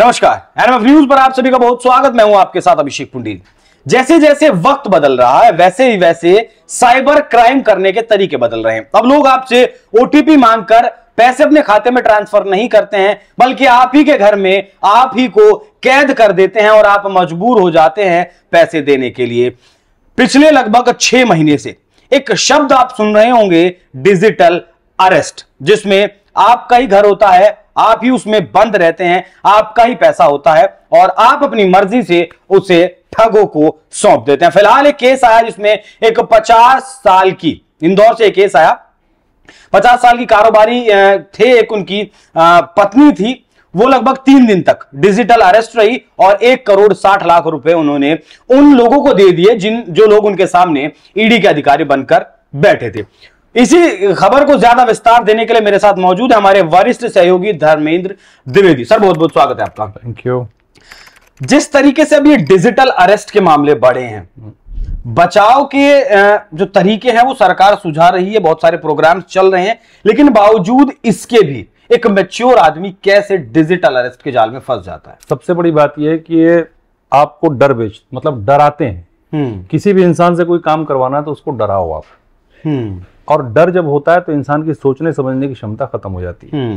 नमस्कार, NMF news पर आप सभी का बहुत स्वागत। मैं हूं आपके साथ अभिषेक पुंडीर। जैसे जैसे वक्त बदल रहा है वैसे ही वैसे साइबर क्राइम करने के तरीके बदल रहे हैं। अब लोग आपसे ओटीपी मांगकर पैसे अपने खाते में ट्रांसफर नहीं करते हैं, बल्कि आप ही के घर में आप ही को कैद कर देते हैं और आप मजबूर हो जाते हैं पैसे देने के लिए। पिछले लगभग 6 महीने से एक शब्द आप सुन रहे होंगे, डिजिटल अरेस्ट, जिसमें आपका ही घर होता है, आप ही उसमें बंद रहते हैं, आपका ही पैसा होता है और आप अपनी मर्जी से उसे ठगों को सौंप देते हैं। फिलहाल एक केस आया जिसमें एक 50 साल की, इंदौर से एक केस आया, 50 साल की कारोबारी थे, एक उनकी पत्नी थी, वो लगभग 3 दिन तक डिजिटल अरेस्ट रही और 1 करोड़ 60 लाख रुपए उन्होंने उन लोगों को दे दिए जो लोग उनके सामने ईडी के अधिकारी बनकर बैठे थे। इसी खबर को ज्यादा विस्तार देने के लिए मेरे साथ मौजूद है हमारे वरिष्ठ सहयोगी धर्मेंद्र द्विवेदी। सर, बहुत बहुत स्वागत है आपका। Thank you. जिस तरीके से अब ये डिजिटल अरेस्ट के मामले बढ़े हैं, बचाव के जो तरीके हैं वो सरकार सुझा रही है, बहुत सारे प्रोग्राम चल रहे हैं, लेकिन बावजूद इसके भी एक मैच्योर आदमी कैसे डिजिटल अरेस्ट के जाल में फंस जाता है? सबसे बड़ी बात यह है कि ये आपको मतलब डराते हैं। किसी भी इंसान से कोई काम करवाना है तो उसको डराओ आप, और डर जब होता है तो इंसान की सोचने समझने की क्षमता खत्म हो जाती है।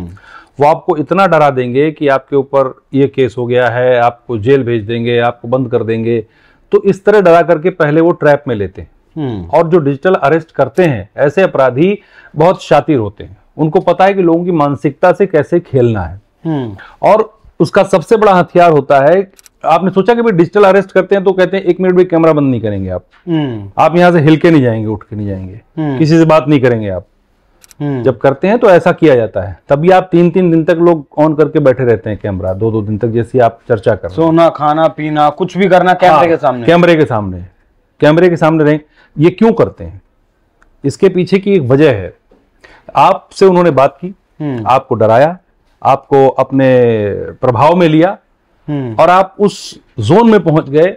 वो आपको इतना डरा देंगे कि आपके ऊपर ये केस हो गया है, आपको जेल भेज देंगे, आपको बंद कर देंगे। तो इस तरह डरा करके पहले वो ट्रैप में लेते हैं। और जो डिजिटल अरेस्ट करते हैं ऐसे अपराधी बहुत शातिर होते हैं, उनको पता है कि लोगों की मानसिकता से कैसे खेलना है। और उसका सबसे बड़ा हथियार होता है, आपने सोचा कि भाई डिजिटल अरेस्ट करते हैं तो कहते हैं 1 मिनट भी कैमरा बंद नहीं करेंगे आप यहां से हिल के नहीं जाएंगे, उठ के नहीं जाएंगे, किसी से बात नहीं करेंगे आप। जब करते हैं तो ऐसा किया जाता है, तभी आप 3-3 दिन तक लोग ऑन करके बैठे रहते हैं कैमरा, 2-2 दिन तक, जैसे आप चर्चा कर रहे हैं। सोना, खाना, पीना, कुछ भी करना कैमरे के सामने रहें। ये क्यों करते हैं? इसके पीछे की एक वजह है। आपसे उन्होंने बात की, आपको डराया, आपको अपने प्रभाव में लिया और आप उस जोन में पहुंच गए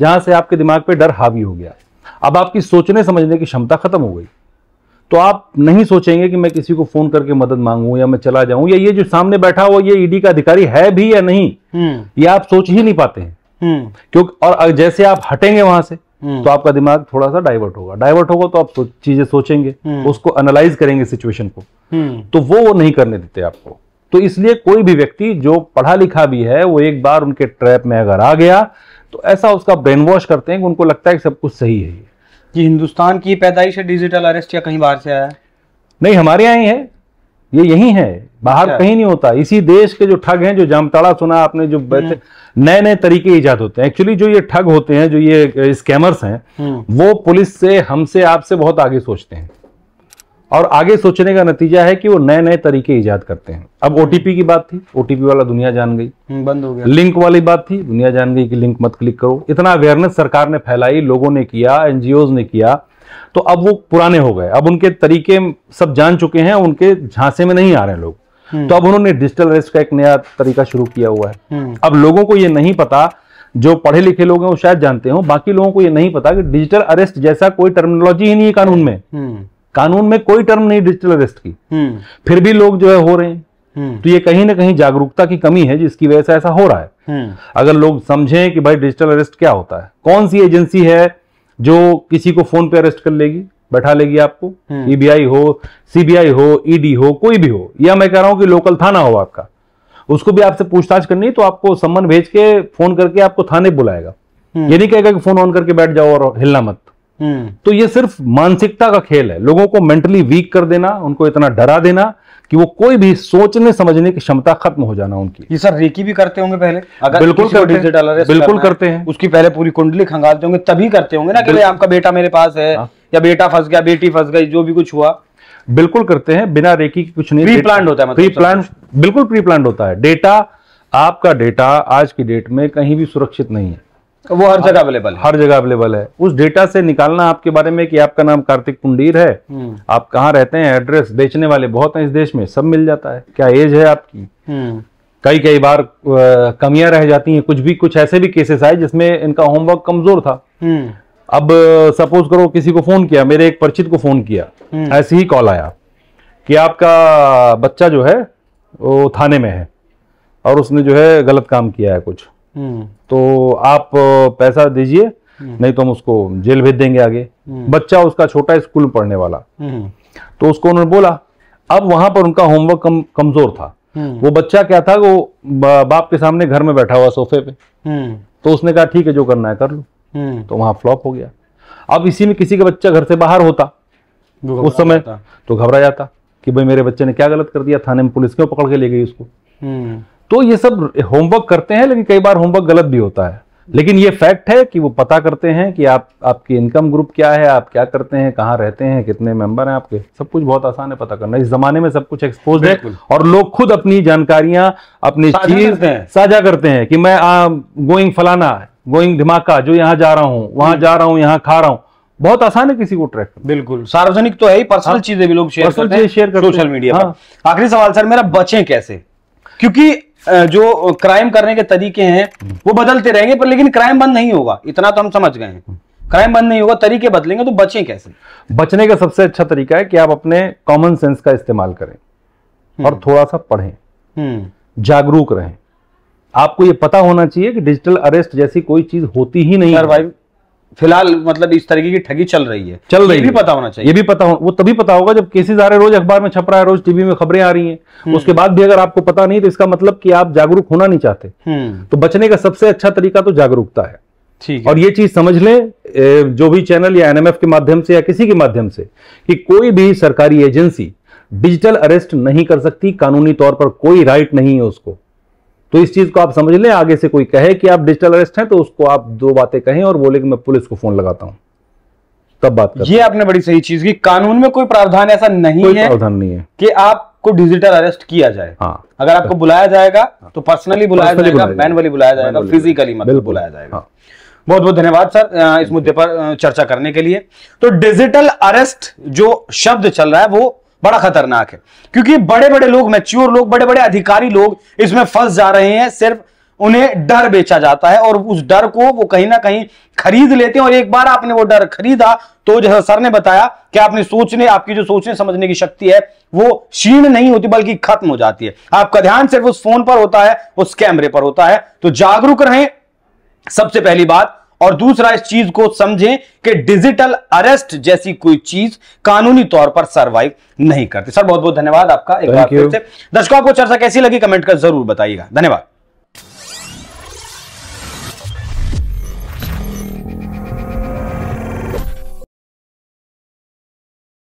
जहां से आपके दिमाग पे डर हावी हो गया। अब आपकी सोचने समझने की क्षमता खत्म हो गई, तो आप नहीं सोचेंगे कि मैं किसी को फोन करके मदद मांगू या मैं चला जाऊं, या ये जो सामने बैठा हुआ ये ईडी का अधिकारी है भी या नहीं, ये आप सोच ही नहीं पाते हैं। क्योंकि और जैसे आप हटेंगे वहां से तो आपका दिमाग थोड़ा सा डाइवर्ट होगा तो आप चीजें सोचेंगे, उसको एनालाइज करेंगे सिचुएशन को, तो वो नहीं करने देते आपको। तो इसलिए कोई भी व्यक्ति जो पढ़ा लिखा भी है, वो एक बार उनके ट्रैप में अगर आ गया तो ऐसा उसका ब्रेन वॉश करते हैं कि उनको लगता है कि सब कुछ सही है। ये हिंदुस्तान की पैदाइश है डिजिटल अरेस्ट, या कहीं बाहर से आया? नहीं, हमारे यहाँ ही है ये, यही है, बाहर कहीं नहीं होता। इसी देश के जो ठग हैं, जो जामताड़ा सुना आपने, जो नए नए तरीके ईजाद होते हैं। एक्चुअली जो ये ठग होते हैं, जो ये स्कैमर्स हैं, वो पुलिस से, हमसे, आपसे बहुत आगे सोचते हैं और आगे सोचने का नतीजा है कि वो नए नए तरीके ईजाद करते हैं। अब ओटीपी की बात थी, ओटीपी वाला दुनिया जान गई, बंद हो गया। लिंक वाली बात थी, दुनिया जान गई कि लिंक मत क्लिक करो। इतना अवेयरनेस सरकार ने फैलाई, लोगों ने किया, एनजीओज ने किया, तो अब वो पुराने हो गए, अब उनके तरीके सब जान चुके हैं, उनके झांसे में नहीं आ रहे लोग। तो अब उन्होंने डिजिटल अरेस्ट का एक नया तरीका शुरू किया हुआ है। अब लोगों को ये नहीं पता, जो पढ़े लिखे लोग हैं वो शायद जानते हो, बाकी लोगों को ये नहीं पता कि डिजिटल अरेस्ट जैसा कोई टर्मिनोलॉजी ही नहीं है कानून में। कानून में कोई टर्म नहीं डिजिटल अरेस्ट की, फिर भी लोग जो है हो रहे हैं। तो ये कहीं ना कहीं जागरूकता की कमी है जिसकी वजह से ऐसा हो रहा है। अगर लोग समझें कि भाई डिजिटल अरेस्ट क्या होता है, कौन सी एजेंसी है जो किसी को फोन पे अरेस्ट कर लेगी, बैठा लेगी आपको, ईबीआई हो, सीबीआई हो, ईडी हो, कोई भी हो, या मैं कह रहा हूं कि लोकल थाना हो आपका, उसको भी आपसे पूछताछ करनी है तो आपको सम्मन भेज के फोन करके आपको थाने बुलाएगा। ये नहीं कहेगा कि फोन ऑन करके बैठ जाओ और हिलना मत। तो ये सिर्फ मानसिकता का खेल है, लोगों को मेंटली वीक कर देना, उनको इतना डरा देना कि वो कोई भी सोचने समझने की क्षमता खत्म हो जाना उनकी। ये सर रेकी भी करते होंगे पहले? अगर बिल्कुल करते हैं। उसकी पहले पूरी कुंडली खंगालते होंगे, तभी करते होंगे ना कि आपका बेटा मेरे पास है, या बेटा फंस गया, बेटी फंस गई, जो भी कुछ हुआ। बिल्कुल करते हैं, बिना रेकी के कुछ नहीं, प्री प्लान होता है, प्री प्लान, बिल्कुल प्री प्लान होता है। डेटा, आपका डेटा आज की डेट में कहीं भी सुरक्षित नहीं है, वो हर जगह अवेलेबल है। उस डेटा से निकालना आपके बारे में कि आपका नाम कार्तिक पुंडीर है, आप कहाँ रहते हैं, एड्रेस, बेचने वाले बहुत हैं इस देश में, सब मिल जाता है, क्या एज है आपकी, कई बार कमियां रह जाती हैं। कुछ ऐसे भी केसेस आए जिसमें इनका होमवर्क कमजोर था। अब सपोज करो किसी को फोन किया, मेरे एक परिचित को फोन किया, ऐसे ही कॉल आया कि आपका बच्चा जो है वो थाने में है, और उसने जो है गलत काम किया है कुछ, तो आप पैसा दीजिए नहीं तो हम उसको जेल भेज देंगे। आगे बच्चा उसका छोटा स्कूल में पढ़ने वाला, तो उसको उन्होंने बोला। अब वहां पर उनका होमवर्क कमजोर था। वो बच्चा क्या था, वो बाप के सामने घर में बैठा हुआ सोफे पे, तो उसने कहा ठीक है जो करना है कर लो, तो वहां फ्लॉप हो गया। अब इसी में किसी का बच्चा घर से बाहर होता उस समय तो घबरा जाता कि भाई मेरे बच्चे ने क्या गलत कर दिया, थाने में पुलिस क्यों पकड़ के ले गई उसको। तो ये सब होमवर्क करते हैं, लेकिन कई बार होमवर्क गलत भी होता है। लेकिन ये फैक्ट है कि वो पता करते हैं कि आप, आपकी इनकम ग्रुप क्या है, आप क्या करते हैं, कहाँ रहते हैं, कितने मेंबर हैं आपके, सब कुछ बहुत आसान है पता करना। इस जमाने में सब कुछ एक्सपोज है और लोग खुद अपनी जानकारियां, अपनी चीज साझा करते हैं कि मैं गोइंग फलाना, गोइंग धमाका, जो यहाँ जा रहा हूँ वहां जा रहा हूँ, यहाँ खा रहा हूँ। बहुत आसान है किसी को ट्रैक। बिल्कुल सार्वजनिक तो है ही, पर्सनल चीजें भी लोग शेयर करते हैं सोशल मीडिया। आखिरी सवाल सर मेरा, बचें कैसे? क्योंकि जो क्राइम करने के तरीके हैं वो बदलते रहेंगे पर लेकिन क्राइम बंद नहीं होगा, इतना तो हम समझ गए हैं। क्राइम बंद नहीं होगा, तरीके बदलेंगे, तो बचें कैसे? बचने का सबसे अच्छा तरीका है कि आप अपने कॉमन सेंस का इस्तेमाल करें और थोड़ा सा पढ़ें, जागरूक रहें। आपको ये पता होना चाहिए कि डिजिटल अरेस्ट जैसी कोई चीज होती ही नहीं है फिलहाल, मतलब इस तरीके की ठगी चल रही है। ये भी पता होना चाहिए, ये भी पता हो, वो तभी पता होगा जब केसेस आ रहे, रोज अखबार में छप रहा है, रोज टीवी में खबरें आ रही हैं, उसके बाद भी अगर आपको पता नहीं तो इसका मतलब कि आप जागरूक होना नहीं चाहते। तो बचने का सबसे अच्छा तरीका तो जागरूकता है। ठीक है। और ये चीज समझ लें जो भी चैनल या एनएमएफ के माध्यम से या किसी के माध्यम से कि कोई भी सरकारी एजेंसी डिजिटल अरेस्ट नहीं कर सकती, कानूनी तौर पर कोई राइट नहीं है उसको। तो इस चीज को आप समझ लें, आगे से कोई कहे कि आप डिजिटल अरेस्ट हैं तो उसको आप दो बातें कहें और बोले कि मैं पुलिस को फोन लगाता हूं, तब बात करें। ये आपने बड़ी सही चीज की, कानून में कोई प्रावधान ऐसा नहीं है कि आपको डिजिटल अरेस्ट किया जाए। हाँ, अगर आपको बुलाया जाएगा तो पर्सनली बुलाया जाएगा, मैनुअली बुलाया जाएगा, फिजिकली मतलब बुलाया जाएगा। बहुत बहुत धन्यवाद सर इस मुद्दे पर चर्चा करने के लिए। तो डिजिटल अरेस्ट जो शब्द चल रहा है वो बड़ा खतरनाक है, क्योंकि बड़े बड़े लोग, मैच्योर लोग, बड़े बड़े अधिकारी लोग इसमें फंस जा रहे हैं। सिर्फ उन्हें डर बेचा जाता है और उस डर को वो कहीं ना कहीं खरीद लेते हैं। और एक बार आपने वो डर खरीदा तो जैसा सर ने बताया कि आपकी जो सोचने समझने की शक्ति है वो क्षीण नहीं होती बल्कि खत्म हो जाती है। आपका ध्यान सिर्फ उस फोन पर होता है, उस कैमरे पर होता है। तो जागरूक रहें सबसे पहली बात, और दूसरा इस चीज को समझें कि डिजिटल अरेस्ट जैसी कोई चीज कानूनी तौर पर सरवाइव नहीं करती। सर बहुत बहुत धन्यवाद आपका एक बार फिर से। दर्शकों आपको चर्चा कैसी लगी कमेंट कर जरूर बताइएगा। धन्यवाद।